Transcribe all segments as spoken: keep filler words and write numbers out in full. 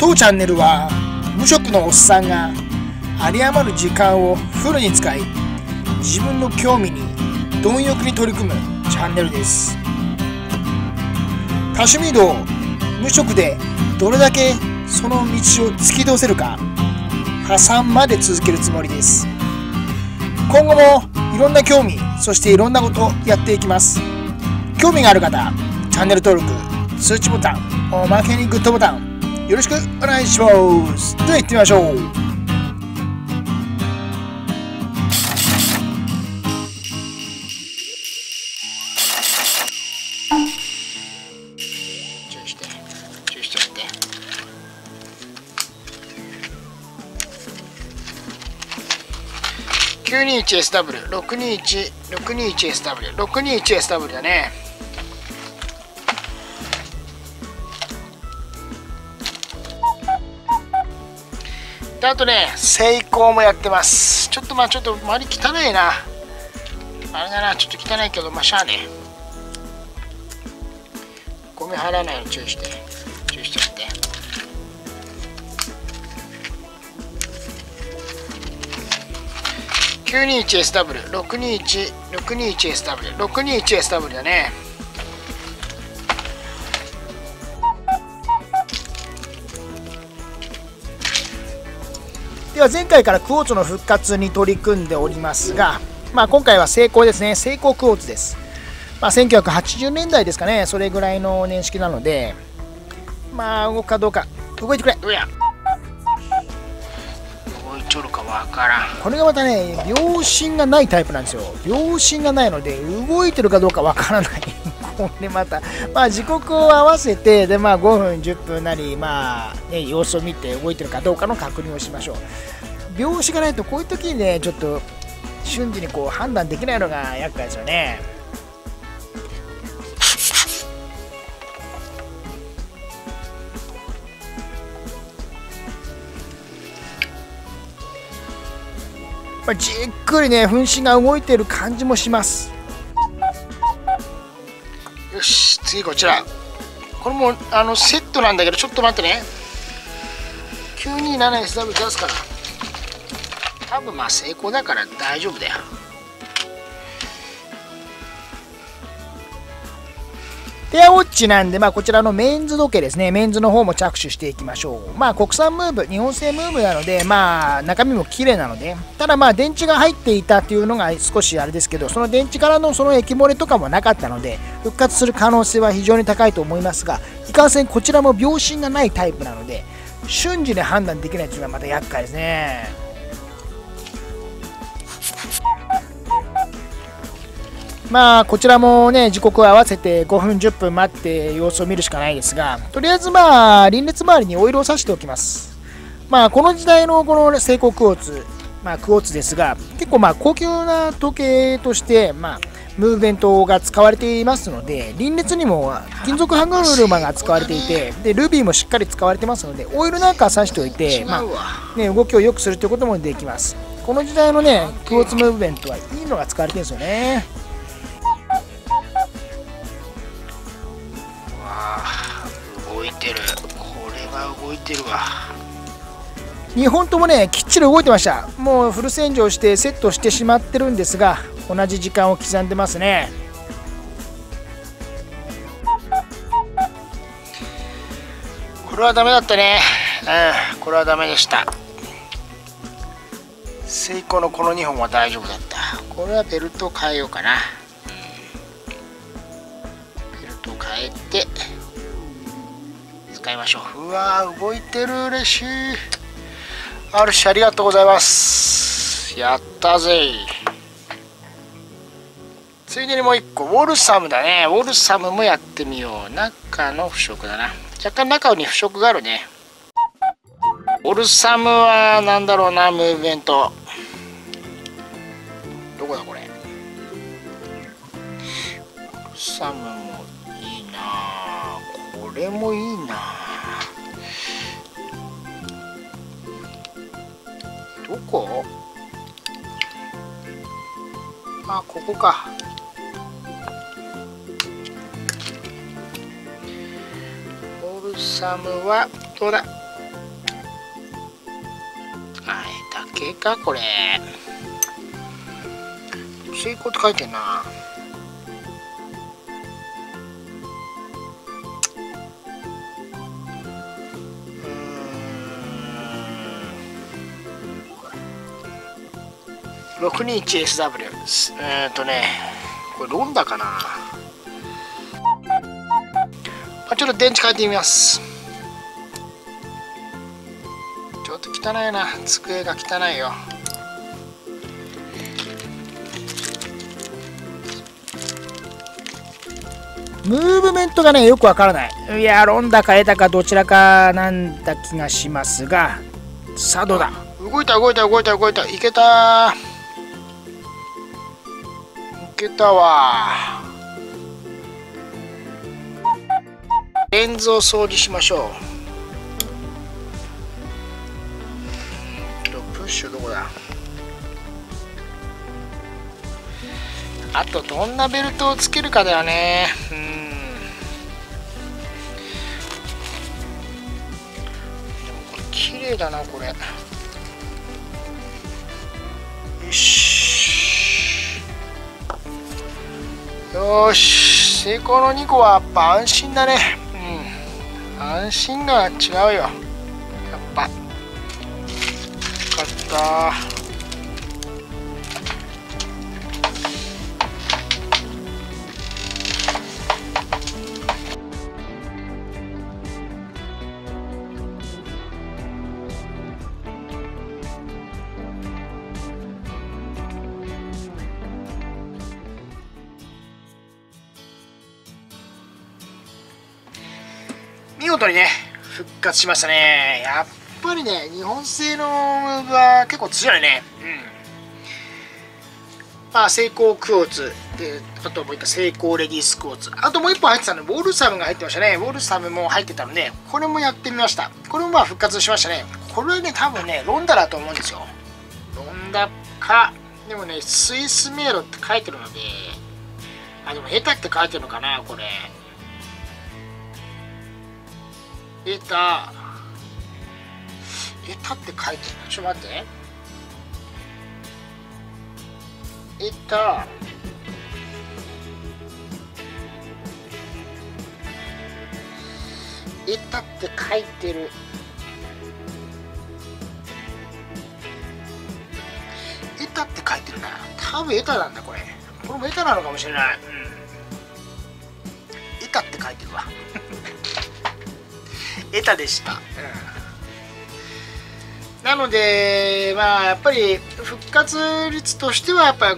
当チャンネルは無職のおっさんが有り余る時間をフルに使い、自分の興味に貪欲に取り組むチャンネルです。多趣味道無職でどれだけその道を突き通せるか、破産まで続けるつもりです。今後もいろんな興味、そしていろんなことやっていきます。興味がある方、チャンネル登録、通知ボタン、おまけにグッドボタンよろしくお願いします。では行ってみましょう。きゅうにいちエスダブリューろくにいちろくにいちエスダブリューろくにいちエスダブリュー だね。で、あとね、セイコーもやってます。ちょっとまあちょっと周り汚いな、あれだな、ちょっと汚いけどまあしゃあね、ゴミ払わないように注意して注意してやって。きゅうにいちエスダブリューろくにいちろくにいちエスダブリューろくにいちエスダブリュー だね。では前回からクォーツの復活に取り組んでおりますが、まあ、今回はセイコーですね。セイコークォーツです、まあ、せんきゅうひゃくはちじゅうねんだいですかね、それぐらいの年式なので、まあ動くかどうか。動いてくれ、どうやちょるかわからん。これがまたね、秒針がないタイプなんですよ。秒針がないので動いてるかどうかわからないこれまた、まあ、時刻を合わせて、で、まあ、ごふんじゅっぷんなり、まあね、様子を見て動いてるかどうかの確認をしましょう。秒針がないとこういう時にね、ちょっと瞬時にこう判断できないのが厄介ですよね。じっくりね、噴子が動いている感じもします。よし、次こちら。これもあのセットなんだけど、ちょっと待ってね。 きゅうにいななエスダブリュー 出すから、多分まあ成功だから大丈夫だよ。ペアウォッチなんで、まあ、こちらのメンズ時計ですね。メンズの方も着手していきましょう。まあ、国産ムーブ、日本製ムーブなので、まあ、中身も綺麗なので、ただまあ、電池が入っていたっていうのが少しあれですけど、その電池からのその液漏れとかもなかったので、復活する可能性は非常に高いと思いますが、いかんせんこちらも秒針がないタイプなので、瞬時に判断できないというのはまた厄介ですね。まあこちらもね、時刻を合わせてごふんじゅっぷん待って様子を見るしかないですが、とりあえずまあ輪列周りにオイルをさしておきます。まあこの時代のこのセイコークォーツ、まあクォーツですが、結構まあ高級な時計としてまあムーブメントが使われていますので、輪列にも金属歯車が使われていて、でルビーもしっかり使われてますので、オイルなんかさしておいて、まあね、動きを良くするということもできます。この時代のねクォーツムーブメントはいいのが使われてるんですよね。動いてるわ。にほんともね、きっちり動いてました。もうフル洗浄してセットしてしまってるんですが、同じ時間を刻んでますね。これはダメだったね。うん、これはダメでした。セイコーのこのにほんは大丈夫だった。これはベルトを変えようかな。ベルトを変えて使いましょう。うわー、動いてる、嬉しい。アールシーありがとうございます。やったぜ。ついでにもういっこウォルサムだね。ウォルサムもやってみよう。中の腐食だな。若干中に腐食があるね。ウォルサムは何だろうな。ムーブメントどこだこれ。ウォルサムもいいな。これもいいな。どこ？あ、ここか。オルサムはどうだ。あれだけかこれ。成功って書いてんな。ろくにいちエスダブリュー。 えーっとね、これロンダかな。ちょっと電池変えてみます。ちょっと汚いな、机が汚いよ。ムーブメントがねよくわからない。いや、ロンダかエタかどちらかなんだ気がしますが、さあどうだ。動いた動いた動いた動いた、いけたー、いけたわ。レンズを掃除しましょう。プッシュどこだ。あとどんなベルトをつけるかだよね。うん、でもこれ綺麗だなこれ。よしよーし、成功のにこはやっぱ安心だね。うん、安心が違うよやっぱ。よかった。見事にね復活しましたね。やっぱりね日本製のムーブは結構強いね。うん、まあセイコークォーツで、あともう一個セイコーレディースクォーツ、あともう一本入ってたのウォールサムが入ってましたね。ウォールサムも入ってたのでこれもやってみました。これもまあ復活しましたね。これね多分ねロンダだと思うんですよ。ロンダかでもねスイスメールって書いてるので、あでもエタって書いてるのかなこれ。エタ、エタって書いてる。ちょっと待って。エタ、エタって書いてる。エタって書いてるな。多分エタなんだこれ。これもエタなのかもしれない。うん、エタって書いてるわ。エタでした。うん、なのでまあやっぱり復活率としてはやっぱ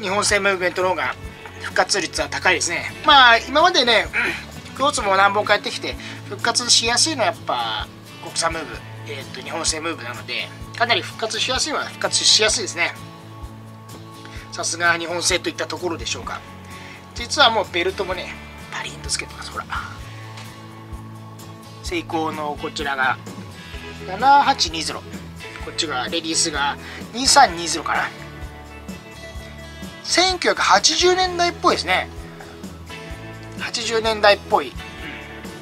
日本製ムーブメントの方が復活率は高いですね。まあ今までねクォーツも何本かやってきて復活しやすいのはやっぱ国産ムーブ、えー、と日本製ムーブなので、かなり復活しやすいのは復活しやすいですね。さすが日本製といったところでしょうか。実はもうベルトもねパリンとつけてます。ほらセイコーのこちらがななはちにゼロ、こっちがレディースがにさんにゼロかな。せんきゅうひゃくはちじゅうねんだいっぽいですね。はちじゅうねんだいっぽい。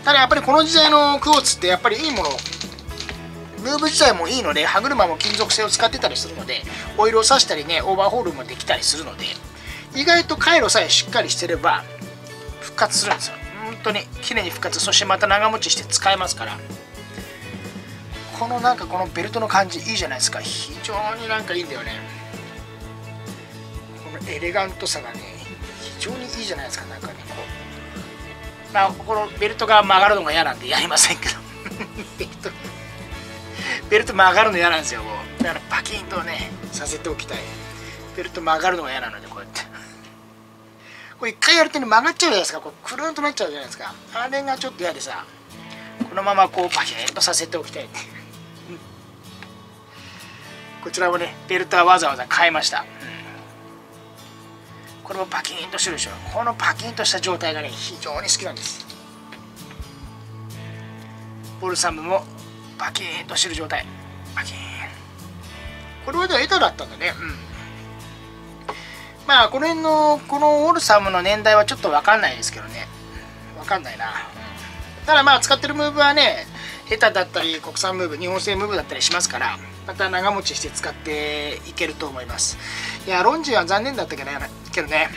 ただやっぱりこの時代のクォーツってやっぱりいいもの、ムーブ自体もいいので歯車も金属製を使ってたりするので、オイルをさしたりねオーバーホールもできたりするので、意外と回路さえしっかりしてれば復活するんですよ。本当に綺麗に復活、そしてまた長持ちして使えますから。このなんかこのベルトの感じいいじゃないですか。非常になんかいいんだよね。このエレガントさがね非常にいいじゃないですか。なんかねこう、まあこのベルトが曲がるのが嫌なんでやりませんけどベルトベルト曲がるの嫌なんですよ。だからパキンとねさせておきたい。ベルト曲がるのが嫌なのでこうやって。これ一回やると曲がっちゃうじゃないですか。こうくるんとなっちゃうじゃないですか。あれがちょっと嫌でさ、このままこうパキッとさせておきたいこちらもねベルトはわざわざ変えました。これもパキッとしてるでしょ。このパキッとした状態がね非常に好きなんです。ボルサムもパキッとしてる状態、パキン。これはではエタだったんだね。うん、まあこの辺のこのウォルサムの年代はちょっと分かんないですけどね。分かんないな。ただまあ使ってるムーブはねヘタだったり国産ムーブ、日本製ムーブだったりしますから、また長持ちして使っていけると思います。いやロンジンは残念だったけどね、けどね、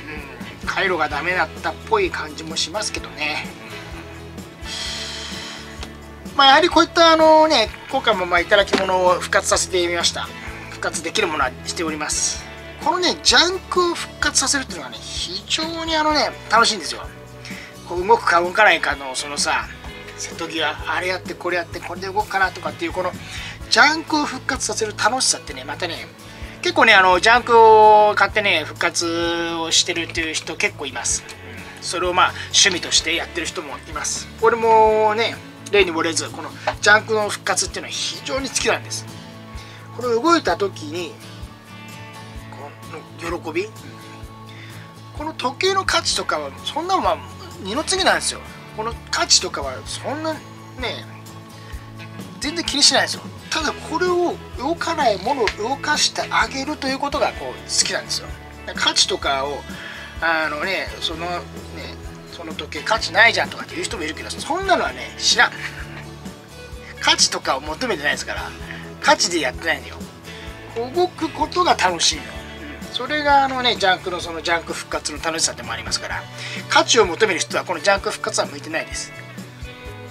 うん、回路がダメだったっぽい感じもしますけどね。まあやはりこういったあのね、今回もまあ頂き物を復活させてみました。復活できるものはしております。このねジャンクを復活させるっていうのがね非常にあのね楽しいんですよ。こう動くか動かないかのそのさ瀬戸際、あれやってこれやってこれで動くかなとかっていう、このジャンクを復活させる楽しさってね、またね結構ねあのジャンクを買ってね復活をしてるっていう人結構います。それをまあ趣味としてやってる人もいます。俺もね例に漏れずこのジャンクの復活っていうのは非常に好きなんです。これ動いた時にこの喜び、この時計の価値とかはそんなのは二の次なんですよ。この価値とかはそんなね全然気にしないんですよ。ただこれを動かないものを動かしてあげるということがこう好きなんですよ。価値とかをあのねそのねその時計価値ないじゃんとかっていう人もいるけど、そんなのはね知らん。価値とかを求めてないですから、価値でやってないのよ。動くことが楽しいの。それがあのねジャンクのそのジャンク復活の楽しさでもありますから、価値を求める人はこのジャンク復活は向いてないです。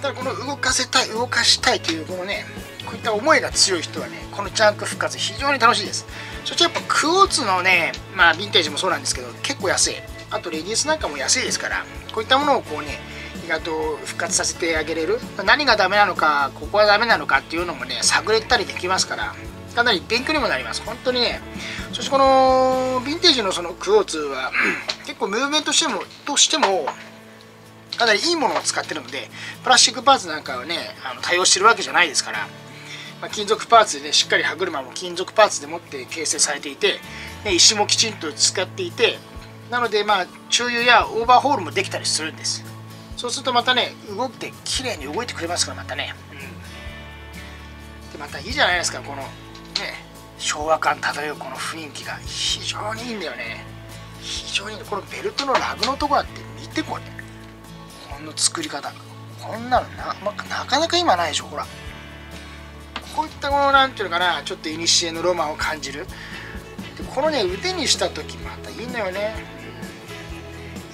ただこの動かせたい動かしたいというこのねこういった思いが強い人はねこのジャンク復活非常に楽しいです。そしてやっぱクォーツのねまあヴィンテージもそうなんですけど結構安い、あとレディースなんかも安いですから、こういったものをこうね意外と復活させてあげれる、何がダメなのかここはダメなのかっていうのもね探れたりできますから、かなり勉強にもなります本当にね。そしてこのヴィンテージのそのクォーツは結構ムーブメントしてもとしてもかなりいいものを使ってるので、プラスチックパーツなんかはねあの対応してるわけじゃないですから、まあ、金属パーツでねしっかり歯車も金属パーツでもって形成されていて、ね、石もきちんと使っていて、なのでまあ中油やオーバーホールもできたりするんです。そうするとまたね動いて綺麗に動いてくれますから、またね、うん、でまたいいじゃないですか、このね、昭和感漂うこの雰囲気が非常にいいんだよね。非常にこのベルトのラグのとこだって見てこれ、この作り方、こんなの な,、まあ、なかなか今ないでしょ。ほらこういったこのなんていうのかな、ちょっと古のロマンを感じる。でこのね腕にした時またいいんだよね。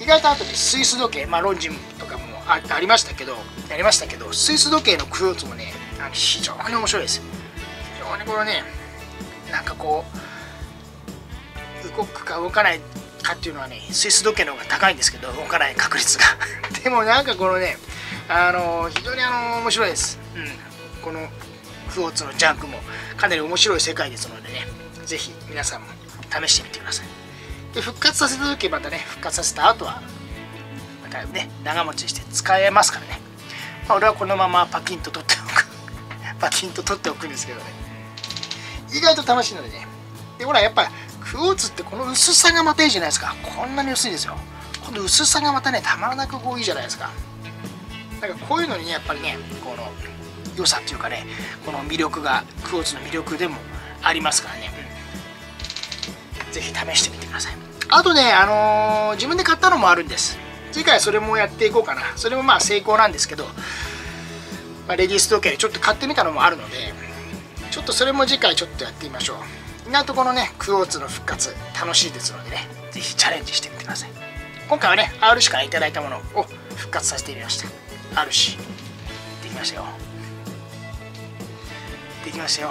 意外とあとでスイス時計、まあロンジンとかも あ, ありましたけどやりましたけど、スイス時計のクォーツもねあの非常に面白いですよ。このねなんかこう動くか動かないかっていうのはねスイス時計の方が高いんですけど、動かない確率がでもなんかこのねあの非常にあの面白いです、うん、このクォーツのジャンクもかなり面白い世界ですのでね、是非皆さんも試してみてください。で復活させた時またね復活させた後はまたね長持ちして使えますからね、まあ、俺はこのままパキンと取っておくパキンと取っておくんですけどね、意外と楽しいのでね。でほらやっぱクォーツってこの薄さがまたいいじゃないですか。こんなに薄いですよ。この薄さがまたねたまらなくこういいじゃないですか。なんかこういうのにねやっぱりねこの良さっていうかね、この魅力がクォーツの魅力でもありますからね、是非試してみてください。あとねあのー、自分で買ったのもあるんです。次回それもやっていこうかな。それもまあ成功なんですけど、まあ、レディース時計でちょっと買ってみたのもあるので、ちょっとそれも次回ちょっとやってみましょう。みんなとこのねクォーツの復活楽しいですのでね、是非チャレンジしてみてください。今回はね アールシー からいただいたものを復活させてみました。 アールシー できましたよ。できましたよ。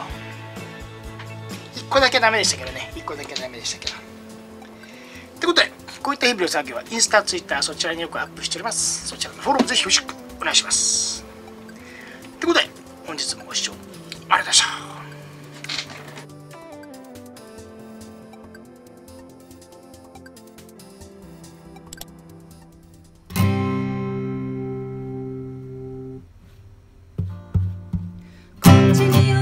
いっこだけダメでしたけどね、いっこだけダメでしたけど。ってことでこういった日々の作業はインスタ、ツイッターそちらによくアップしております。そちらのフォロー是非よろしくお願いします。ってことで本日もご視聴ありがとうございました。こっちに